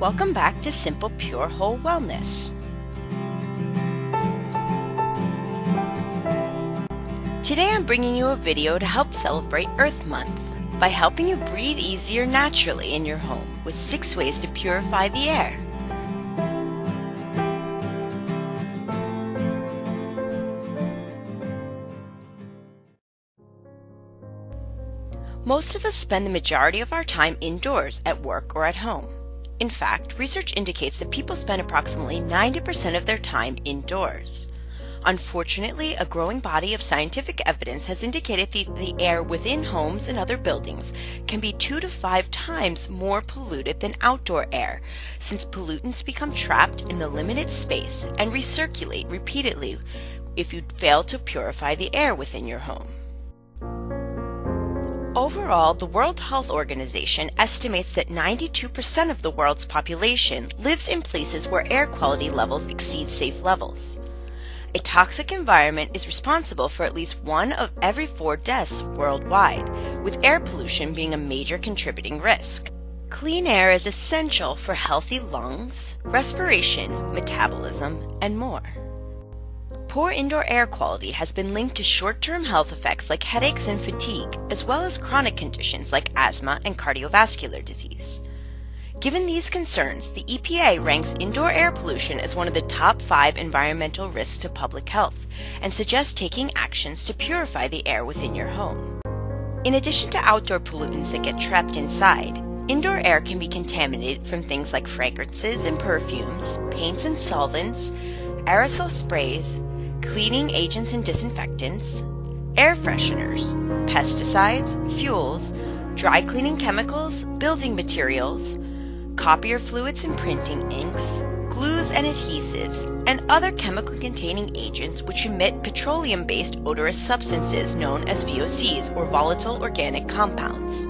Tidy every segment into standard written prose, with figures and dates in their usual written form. Welcome back to Simple Pure Whole Wellness. Today I'm bringing you a video to help celebrate Earth Month by helping you breathe easier naturally in your home with 6 ways to purify the air. Most of us spend the majority of our time indoors at work or at home. In fact, research indicates that people spend approximately 90% of their time indoors. Unfortunately, a growing body of scientific evidence has indicated that the air within homes and other buildings can be 2 to 5 times more polluted than outdoor air, since pollutants become trapped in the limited space and recirculate repeatedly if you fail to purify the air within your home. Overall, the World Health Organization estimates that 92% of the world's population lives in places where air quality levels exceed safe levels. A toxic environment is responsible for at least 1 of every 4 deaths worldwide, with air pollution being a major contributing risk. Clean air is essential for healthy lungs, respiration, metabolism, and more. Poor indoor air quality has been linked to short-term health effects like headaches and fatigue, as well as chronic conditions like asthma and cardiovascular disease. Given these concerns, the EPA ranks indoor air pollution as one of the top 5 environmental risks to public health and suggests taking actions to purify the air within your home. In addition to outdoor pollutants that get trapped inside, indoor air can be contaminated from things like fragrances and perfumes, paints and solvents, aerosol sprays, cleaning agents and disinfectants, air fresheners, pesticides, fuels, dry cleaning chemicals, building materials, copier fluids and printing inks, glues and adhesives, and other chemical-containing agents which emit petroleum-based odorous substances known as VOCs, or volatile organic compounds.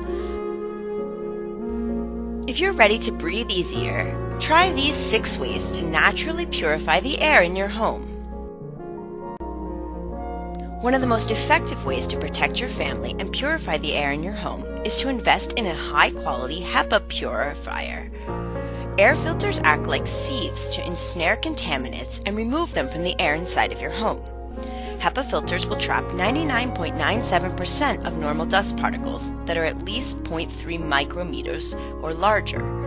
If you're ready to breathe easier, try these 6 ways to naturally purify the air in your home. One of the most effective ways to protect your family and purify the air in your home is to invest in a high-quality HEPA purifier. Air filters act like sieves to ensnare contaminants and remove them from the air inside of your home. HEPA filters will trap 99.97% of normal dust particles that are at least 0.3 micrometers or larger.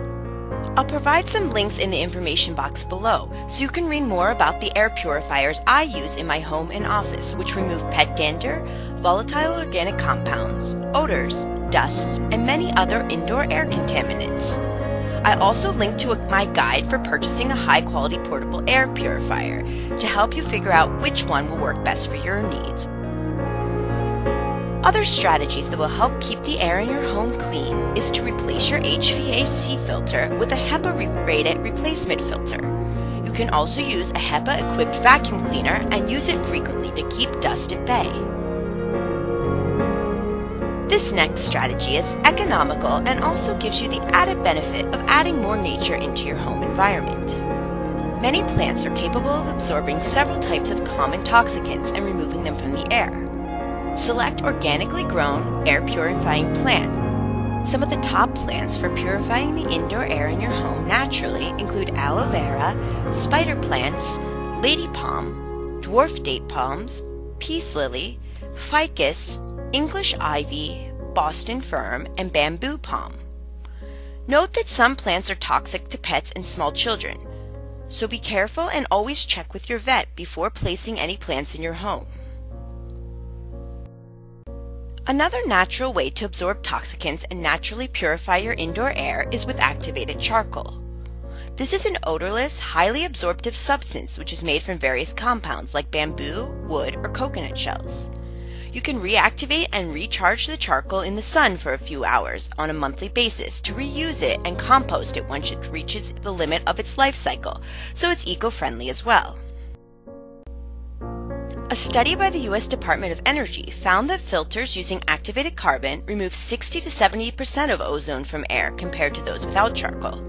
I'll provide some links in the information box below so you can read more about the air purifiers I use in my home and office, which remove pet dander, volatile organic compounds, odors, dusts, and many other indoor air contaminants. I also link to my guide for purchasing a high-quality portable air purifier to help you figure out which one will work best for your needs. Other strategies that will help keep the air in your home clean is to replace your HVAC filter with a HEPA-rated replacement filter. You can also use a HEPA-equipped vacuum cleaner and use it frequently to keep dust at bay. This next strategy is economical and also gives you the added benefit of adding more nature into your home environment. Many plants are capable of absorbing several types of common toxicants and removing them from the air. Select organically grown, air-purifying plants. Some of the top plants for purifying the indoor air in your home naturally include aloe vera, spider plants, lady palm, dwarf date palms, peace lily, ficus, English ivy, Boston fern, and bamboo palm. Note that some plants are toxic to pets and small children, so be careful and always check with your vet before placing any plants in your home. Another natural way to absorb toxicants and naturally purify your indoor air is with activated charcoal. This is an odorless, highly absorptive substance which is made from various compounds like bamboo, wood, or coconut shells. You can reactivate and recharge the charcoal in the sun for a few hours on a monthly basis to reuse it and compost it once it reaches the limit of its life cycle, so it's eco-friendly as well. A study by the U.S. Department of Energy found that filters using activated carbon remove 60 to 70% of ozone from air compared to those without charcoal.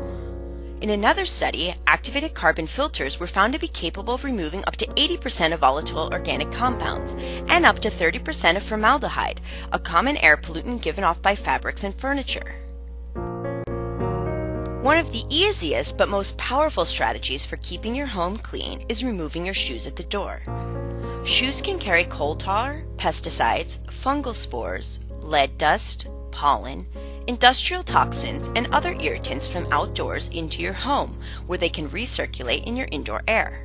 In another study, activated carbon filters were found to be capable of removing up to 80% of volatile organic compounds and up to 30% of formaldehyde, a common air pollutant given off by fabrics and furniture. One of the easiest but most powerful strategies for keeping your home clean is removing your shoes at the door. Shoes can carry coal tar, pesticides, fungal spores, lead dust, pollen, industrial toxins, and other irritants from outdoors into your home where they can recirculate in your indoor air.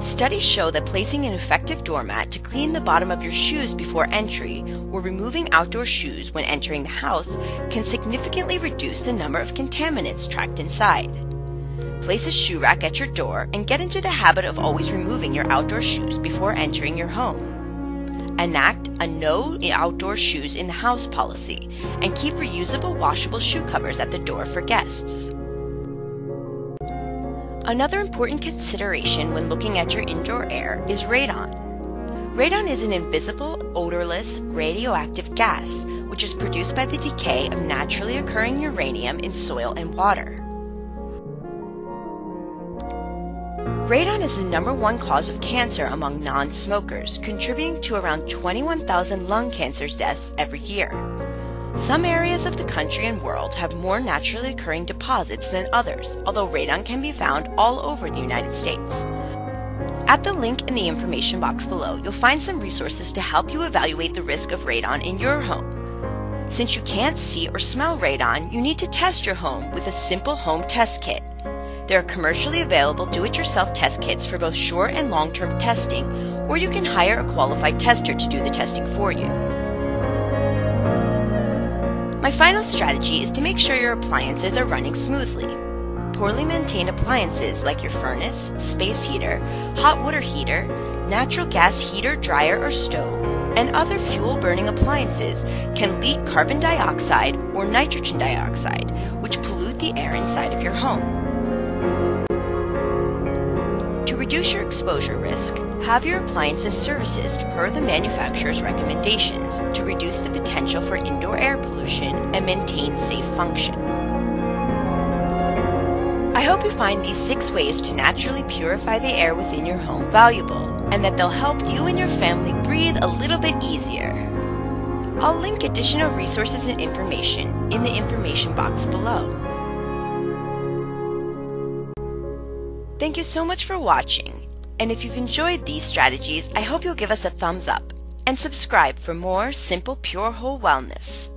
Studies show that placing an effective doormat to clean the bottom of your shoes before entry or removing outdoor shoes when entering the house can significantly reduce the number of contaminants tracked inside. Place a shoe rack at your door and get into the habit of always removing your outdoor shoes before entering your home. Enact a no outdoor shoes in the house policy and keep reusable washable shoe covers at the door for guests. Another important consideration when looking at your indoor air is radon. Radon is an invisible, odorless, radioactive gas which is produced by the decay of naturally occurring uranium in soil and water. Radon is the #1 cause of cancer among non-smokers, contributing to around 21,000 lung cancer deaths every year. Some areas of the country and world have more naturally occurring deposits than others, although radon can be found all over the United States. At the link in the information box below, you'll find some resources to help you evaluate the risk of radon in your home. Since you can't see or smell radon, you need to test your home with a simple home test kit. There are commercially available do-it-yourself test kits for both short and long-term testing, or you can hire a qualified tester to do the testing for you. My final strategy is to make sure your appliances are running smoothly. Poorly maintained appliances like your furnace, space heater, hot water heater, natural gas heater, dryer, or stove, and other fuel-burning appliances can leak carbon dioxide or nitrogen dioxide, which pollute the air inside of your home. To reduce your exposure risk, have your appliances serviced per the manufacturer's recommendations to reduce the potential for indoor air pollution and maintain safe function. I hope you find these 6 ways to naturally purify the air within your home valuable, and that they'll help you and your family breathe a little bit easier. I'll link additional resources and information in the information box below. Thank you so much for watching, and if you've enjoyed these strategies, I hope you'll give us a thumbs up and subscribe for more Simple Pure Whole Wellness.